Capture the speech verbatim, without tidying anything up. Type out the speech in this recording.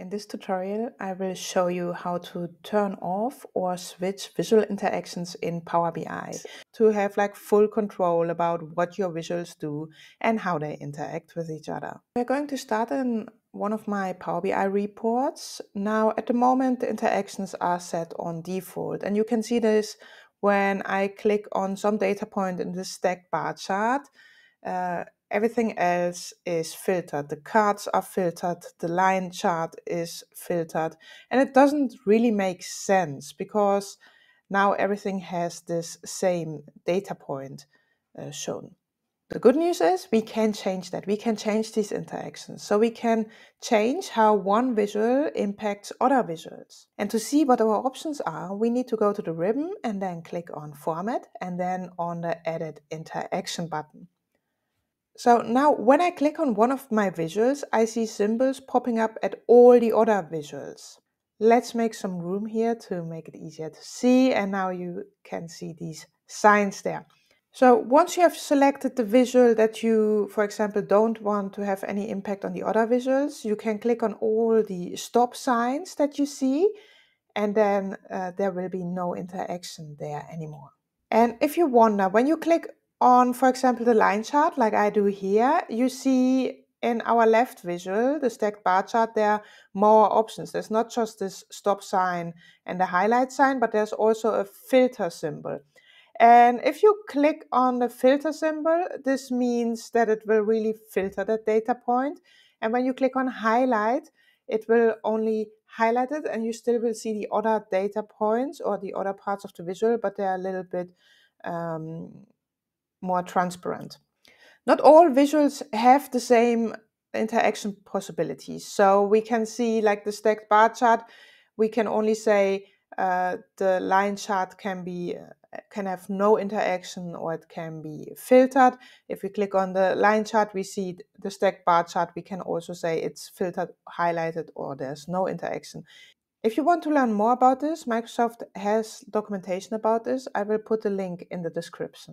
In this tutorial, I will show you how to turn off or switch visual interactions in Power B I to have like full control about what your visuals do and how they interact with each other. We're going to start in one of my Power B I reports. Now, at the moment, the interactions are set on default, and you can see this when I click on some data point in the stacked bar chart. Uh, Everything else is filtered. The cards are filtered, the line chart is filtered, and it doesn't really make sense because now everything has this same data point uh, shown. The good news is we can change that. We can change these interactions. So we can change how one visual impacts other visuals. And to see what our options are, we need to go to the ribbon and then click on Format and then on the Edit Interaction button. So now when I click on one of my visuals, I see symbols popping up at all the other visuals. Let's make some room here to make it easier to see, and now you can see these signs there. So once you have selected the visual that you, for example, don't want to have any impact on the other visuals, you can click on all the stop signs that you see, and then uh, there will be no interaction there anymore. And if you wonder, when you click on, for example, the line chart, like I do here, you see in our left visual, the stacked bar chart, there are more options. There's not just this stop sign and the highlight sign, but there's also a filter symbol. And if you click on the filter symbol, this means that it will really filter that data point. And when you click on highlight, it will only highlight it, and you still will see the other data points or the other parts of the visual, but they're a little bit um, more transparent. Not all visuals have the same interaction possibilities. So we can see, like the stacked bar chart, we can only say uh, the line chart can be can have no interaction, or it can be filtered. If we click on the line chart, we see the stacked bar chart. We can also say it's filtered, highlighted, or there's no interaction. If you want to learn more about this, Microsoft has documentation about this. I will put the link in the description.